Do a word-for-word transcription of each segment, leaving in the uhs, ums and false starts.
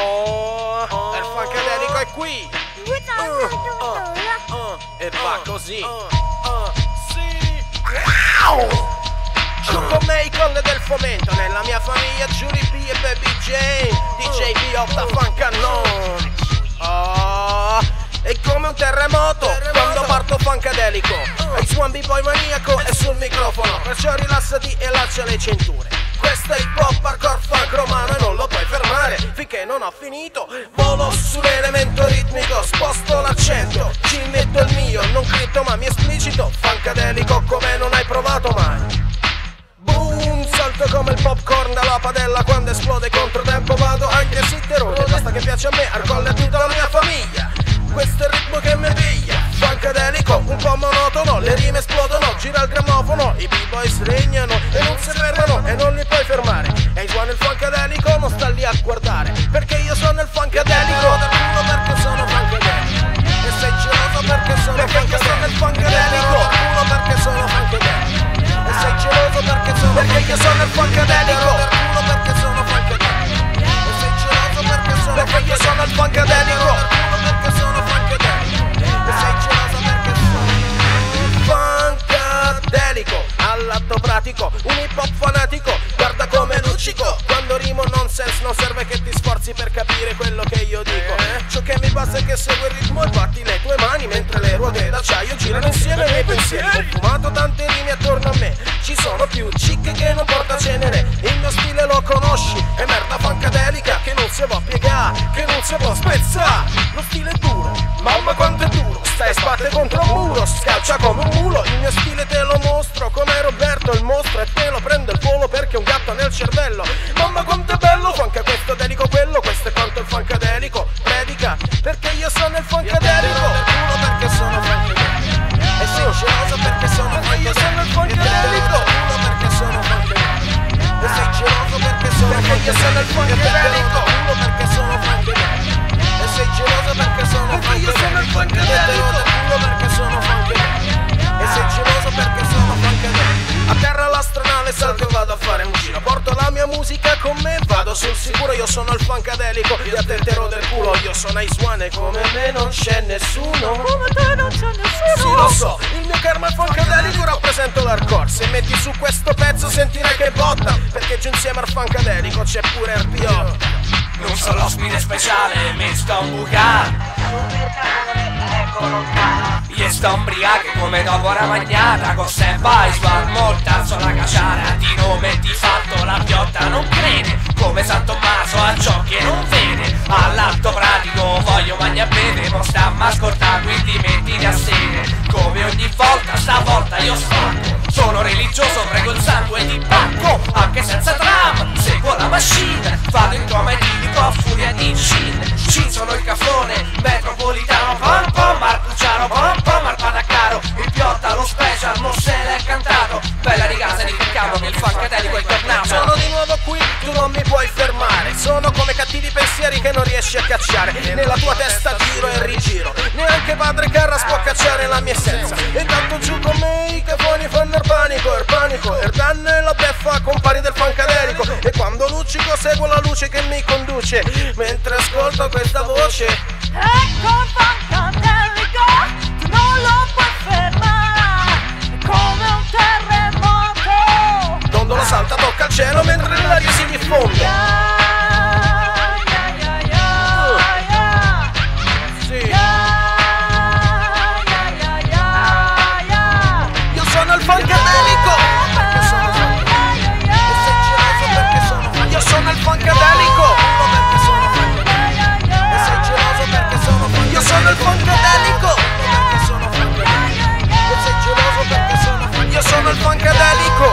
Oh, oh, il Funkadelico è qui. Uh, uh, uh, e va così. Uh, uh, sì. Su come i colle del fomento, nella mia famiglia Jury P e Baby Jane, D J P O Funkannone. Oh, è come un terremoto, terremoto. Quando parto Funkadelico, uh. Ice One B-boy maniaco è sul microfono, perciò rilassati e lancia le cinture. Questo è il pop hardcore funk romano e non lo puoi fermare finché non ho finito. Volo sull'elemento ritmico, sposto l'accento, ci metto il mio, non cripto ma mi esplicito. Funkadelico come non hai provato mai. Boom, salto come il popcorn dalla padella, quando esplode contro tempo vado anche su terone. Basta che piace a me, arcolla tutta la mia famiglia. Questo è il ritmo che mi piglia. Funkadelico, un po' monotono, le rime esplodono, gira il grammofono, i b-boys regnano e non si fermano e non li puoi fermare. E il suono il Funkadelico non sta lì a guardare, perché io sono il Funkadelico. Del culo perché sono Funkadelico. E sei geloso perché sono perché sono il Funkadelico. Del culo perché sono Funkadelico. E sei geloso perché sono perché io sono il Funkadelico. Del culo perché sono Funkadelico. E sei geloso perché sono perché io sono il Funkadelico. All'atto pratico, un hip hop fanatico, guarda come luccico. Quando rimo nonsense non serve che ti sforzi per capire quello che io dico. Ciò che mi basta è che segui il ritmo e batti le tue mani mentre le ruote d'acciaio girano insieme ai miei pensieri. Ho fumato tante rime attorno a me, ci sono più chic che non porta cenere. Il mio stile lo conosci, è merda funkadelica che non si può piegare, che non si può spezzare. Lo stile è duro, mamma quanto è duro, stai a spalle contro un muro, scalcia come un mulo. Il mio stile te lo mostro come Roberto il mostro, e te lo prendo il volo perché un gatto nel cervello. Mamma quanto è bello, funk questo delico quello, questo è quanto il funkadelico predica, perché io sono il funkadelico. Del culo perché sono funkadelico. E sono geloso perché sono funkadelico. Io sono il funkadelico. Del culo perché sono funkadelico. E sei geloso perché sono perché io sono il funkadelico. Del culo perché sono funkadelico. E sei geloso perché sono funkadelico. Io sono il funkadelico. Del culo perché sono funkadelico. E sei geloso perché sono funkadelico. A terra l'astronave salto e vado a fare un giro, porto la mia musica con me, vado sul sicuro. Io sono il funkadelico, io te tero del culo. Io sono Ice One e come me non c'è nessuno. Come te non c'è nessuno. Sì lo so, il mio karma è funkadelico, rappresento l'hardcore. Se metti su questo pezzo sentirai che botta, perché giù insieme al funkadelico c'è pure il Piotta. Non sono ospite speciale, mi sto imbucando. Io sto ubriaco come dopo una magnata, con Sam Vice, Van Molta, sola caciara. Di nome e di fatto la Piotta non crede, come San Tommaso a ciò che non vede. All'atto pratico voglio magna bene, mo sta a ascoltare quindi mettiti a sede. Come ogni volta, stavolta io spacco, sono religioso, prego il sangue di pacco. Anche senza tram, seguo la machine, vado in coma e ti dico a furia di cin. Ci sono il caffone, metropolitano, pam pam, marcucciano, pam pam, marpanacaro. Il Piotta, lo special, non se l'è cantato. Bella di casa, ricacchiamo, il funkadelico è tornato. Sono di nuovo qui, tu non mi puoi fermare, sono come cattivi pensieri che non riesci a cacciare. Nella tua testa giro e rigiro, neanche padre Carras può cacciare la mia essenza. E tanto giù con me i cafoni fanno il panico, il panico, il danno e la beffa compari del funkadelico. E quando luccico seguo la luce che mi conduce, mentre ascolto questa voce. Ecco il funkadelico, tu non lo puoi fermare, come un terremoto. Dondola salta, tocca il cielo mentre l'aria si diffonde. Io sono il funkadelico.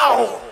Wow!